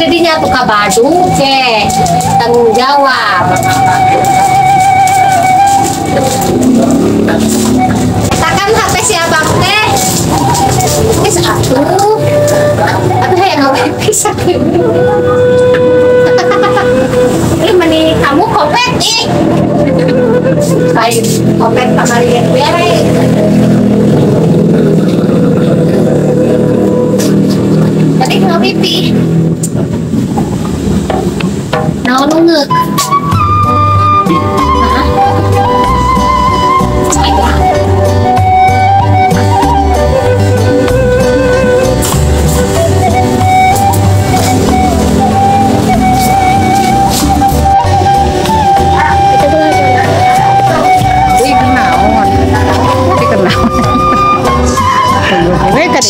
Jadinya tuh kabadu ke tanggung jawab. Katakan HP si abang teh. Wis atuh. Tapi hayang awe pisan. Ini meni kamu kopet ih. Kain kopet pamali bere. Tadi ngapa pipi? Naon ngeuk? Hah? Saya. Ngeleh-leh gitu.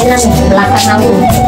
Jangan belakang aku.